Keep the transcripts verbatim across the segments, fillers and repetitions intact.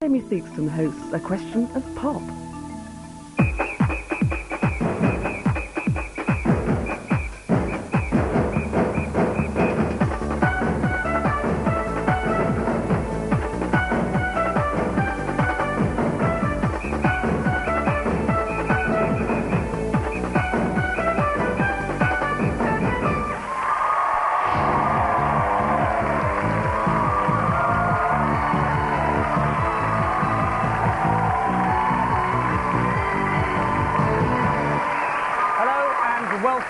Jamie Theakston hosts A Question of Pop.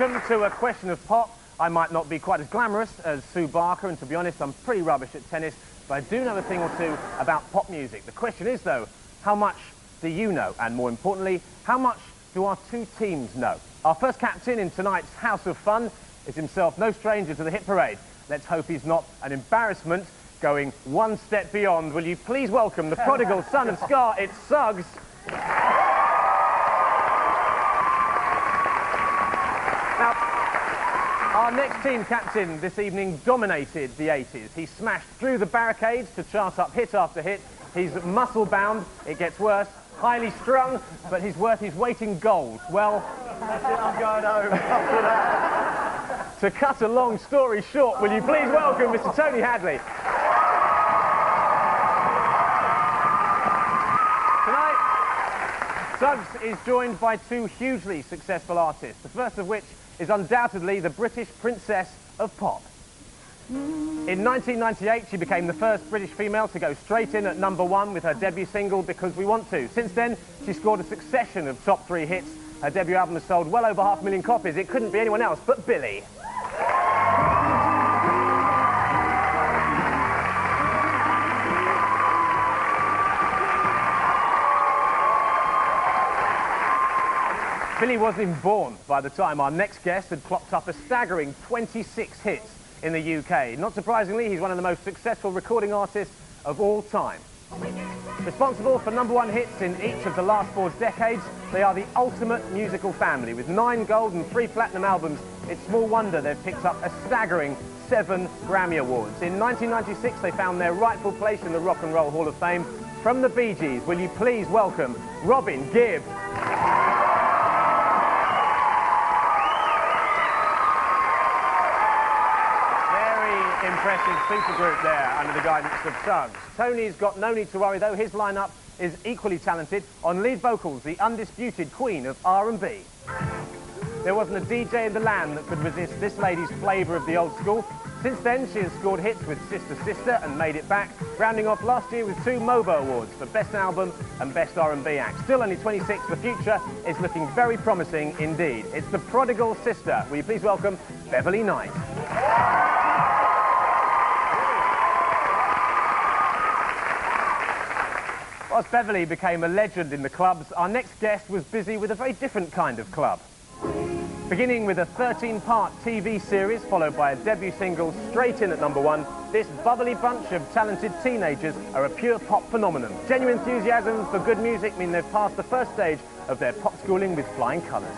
Welcome to A Question of Pop. I might not be quite as glamorous as Sue Barker, and to be honest, I'm pretty rubbish at tennis, but I do know a thing or two about pop music. The question is, though, how much do you know? And more importantly, how much do our two teams know? Our first captain in tonight's House of Fun is himself no stranger to the hit parade. Let's hope he's not an embarrassment going one step beyond. Will you please welcome the prodigal son of Ska, it's Suggs. Our next team captain this evening dominated the eighties. He smashed through the barricades to chart up hit after hit. He's muscle-bound, it gets worse, highly strung, but he's worth his weight in gold. Well, that's it, I'm going home after that. To cut a long story short, will you please welcome Mister Tony Hadley. Tonight, Suggs is joined by two hugely successful artists, the first of which is undoubtedly the British princess of pop. In nineteen ninety-eight, she became the first British female to go straight in at number one with her debut single, Because We Want To. Since then, she scored a succession of top three hits. Her debut album has sold well over half a million copies. It couldn't be anyone else but Billie. Billie wasn't even born by the time our next guest had clocked up a staggering twenty-six hits in the U K. Not surprisingly, he's one of the most successful recording artists of all time. Responsible for number one hits in each of the last four decades, they are the ultimate musical family. With nine gold and three platinum albums, it's small wonder they've picked up a staggering seven Grammy Awards. In nineteen ninety-six, they found their rightful place in the Rock and Roll Hall of Fame. From the Bee Gees, will you please welcome Robin Gibb. Impressive supergroup there under the guidance of Suggs. Tony's got no need to worry though, his lineup is equally talented. On lead vocals, the undisputed queen of R and B. There wasn't a D J in the land that could resist this lady's flavour of the old school. Since then, she has scored hits with Sister Sister and Made It Back, rounding off last year with two MOBO Awards for Best Album and Best R and B Act. Still only twenty-six, the future is looking very promising indeed. It's the prodigal sister. Will you please welcome Beverley Knight. Whilst Beverley became a legend in the clubs, our next guest was busy with a very different kind of club. Beginning with a thirteen-part T V series, followed by a debut single straight in at number one, this bubbly bunch of talented teenagers are a pure pop phenomenon. Genuine enthusiasm for good music mean they've passed the first stage of their pop schooling with flying colours.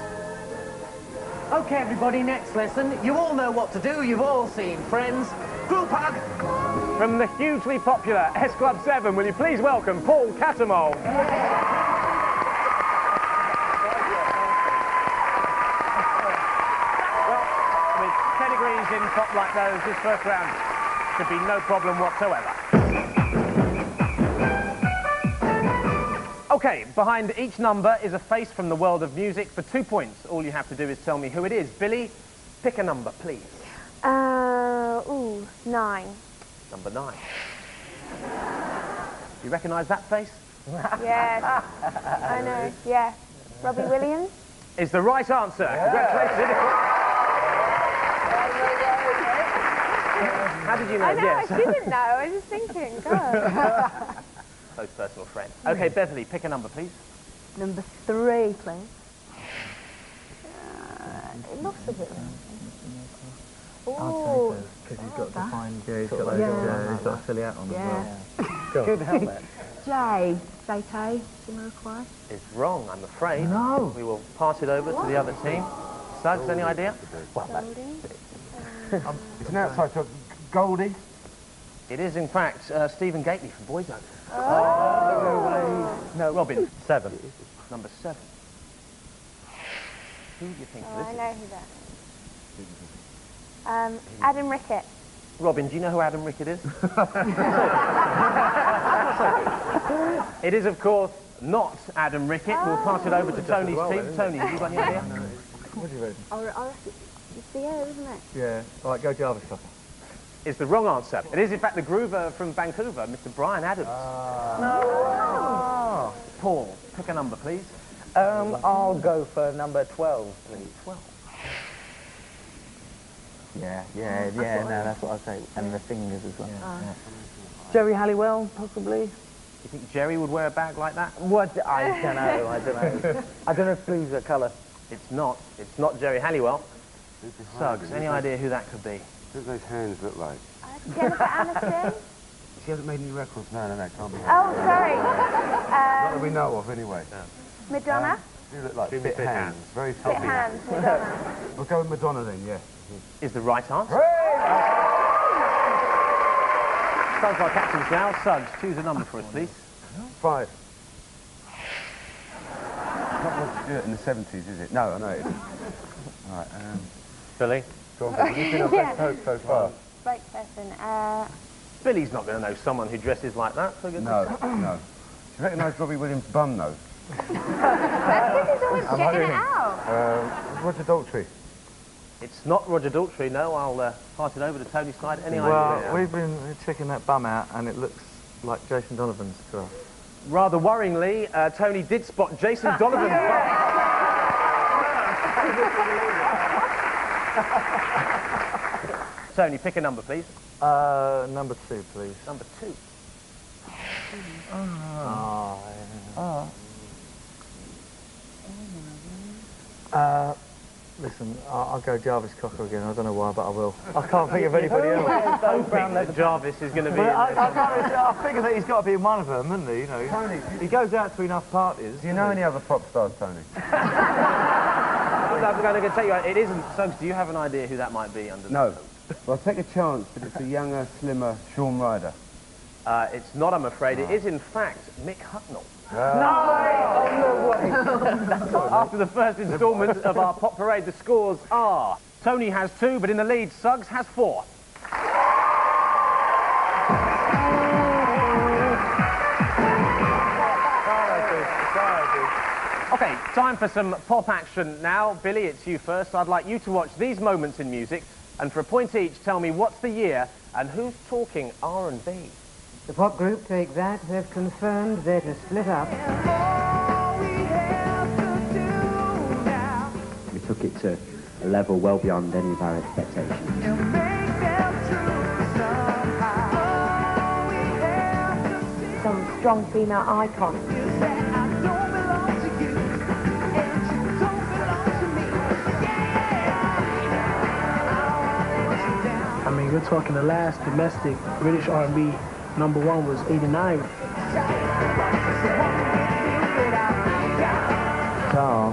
OK, everybody, next lesson. You all know what to do. You've all seen Friends. Group hug! From the hugely popular S Club seven, will you please welcome Paul Cattermole? Well, with pedigrees in pop like those, this first round should be no problem whatsoever. OK, behind each number is a face from the world of music. For two points, all you have to do is tell me who it is. Billie, pick a number, please. Uh, ooh, nine. Number nine. Do you recognise that face? Yes, I know, yeah. Robbie Williams? Is the right answer. Yeah. Congratulations. How did you know? I know, yes. I didn't know, I was just thinking, God. Close personal friend. OK, Beverley, pick a number, please. Number three, please. Uh, it looks a bit... I'll take those, because he's got to find Jerry's got those, yeah. He's got to fill it out on yeah. as well. Good helmet. Jay, Zaytay, Jamiroquai. Is wrong, I'm afraid. No. We will pass it over what? to the other team. Suggs, any idea? Well, that's um, it's an outside shot. Goldie? It is, in fact, uh, Stephen Gately from Boyzone. Oh. No, Robin, seven. Number seven. Who do you think oh, this I is? I know who that is. Who do you think? Um, Adam Rickett. Robin, do you know who Adam Rickett is? It is, of course, not Adam Rickett. Oh. We'll pass it over to Tony's well, team. Tony, have you got any idea? What do you read? I reckon it's the air, isn't it? Yeah. All right, go Jarvis Cocker. It's the wrong answer. It is, in fact, the groover from Vancouver, Mister Brian Adams. Ah. No. Oh. Paul, pick a number, please. Um, I'll go for number twelve, please. twelve. Yeah, yeah, yeah, that's no, I that's what I'll say. And the fingers as well. Yeah, uh, yeah. Jerry Halliwell, possibly. You think Jerry would wear a bag like that? What? I don't know, I don't know. I don't know if blue's a colour. It's not. It's not Jerry Halliwell. Suggs, any idea who that could be? What do those hands look like? Uh, Jennifer Aniston? She hasn't made any records. No, no, no, can't be. Oh, sorry. um, not that we know of, anyway. No. Madonna? Um, you look like fit, fit hands. hands. Very fit hands, Madonna. We'll go with Madonna then, yeah. Is the right answer. Sounds like captains now. Suggs, choose a number for us, please. Five. Not much to do it in the seventies, is it? No, I know it isn't. All right, um... Billy? Go on, Billy. You've been our best hope so far. Right person, uh... Billy's not going to know someone who dresses like that, so good. No, no. She recognised Robbie Williams' bum, though. That's because he's always I'm getting it out. Uh, Roger Daltrey. It's not Roger Daltrey, no. I'll uh, pass it over to Tony's side. Any well, idea? Well, we've been checking that bum out, and it looks like Jason Donovan's to us. Rather worryingly, uh, Tony did spot Jason Donovan's bum. Tony, pick a number, please. Uh, number two, please. Number two. Oh. Oh. Oh. Oh. Uh... Listen, I'll, I'll go Jarvis Cocker again. I don't know why, but I will. I can't think of anybody else. I think that Jarvis is going to be... Well, I, I, I figure that he's got to be in one of them, isn't he? You know, Tony, he goes out to enough parties. Do you know any other pop stars, Tony? I'm going to tell you, it isn't. Suggs, do you have an idea who that might be? Under no. Well, take a chance, but it's a younger, slimmer Sean Ryder. Uh, it's not, I'm afraid. No. It is, in fact, Mick Hucknall. No! No! No way. After the first instalment of our Pop Parade, the scores are... Tony has two, but in the lead, Suggs has four. OK, time for some pop action now. Billy, it's you first. I'd like you to watch these moments in music, and for a point each, tell me what's the year and who's talking R and B. The pop group Take That have confirmed they're to split up. We took it to a level well beyond any of our expectations. Some strong female icons. I mean, we're talking the last domestic British R and B. Number one was eighty-nine. Carl.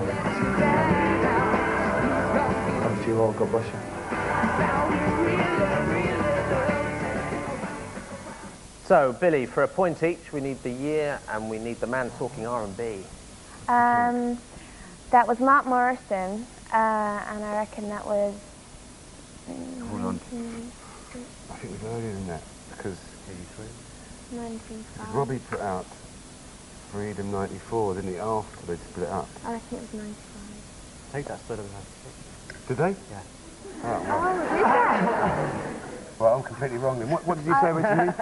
And if you all, God bless you. So, Billy, for a point each, we need the year and we need the man talking R and B. Um, that was Mark Morrison, uh, and I reckon that was... Hold on. I think it was earlier than that, because... ninety-three. Robbie put out Freedom ninety-four, didn't he, after they split up? I reckon it was ninety-five. I think that split up in ninety-six. Did they? Yeah. Oh, well. Did that? Well, I'm completely wrong then. What, what did you say originally?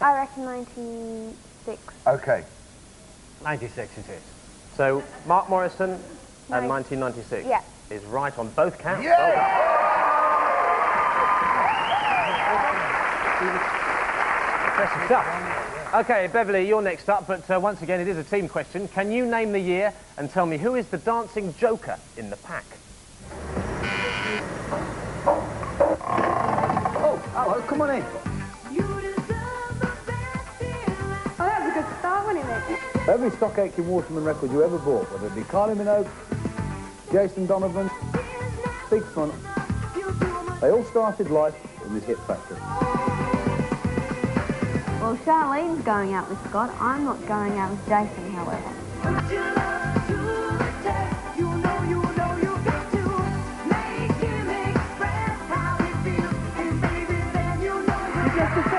I reckon ninety-six. OK. ninety-six it is. So, Mark Morrison and nineteen ninety-six yeah. is right on both counts. Yeah! Oh. OK, Beverley, you're next up, but uh, once again, it is a team question. Can you name the year and tell me who is the dancing joker in the pack? Oh, hello, come on in. You deserve a best feeling. Oh, that was a good start, wasn't it? Every Stock Aitken Waterman record you ever bought, whether it be Kylie Minogue, Jason Donovan, Big Fun, they all started life in this hit factory. Well, Charlene's going out with Scott. I'm not going out with Jason, however. Just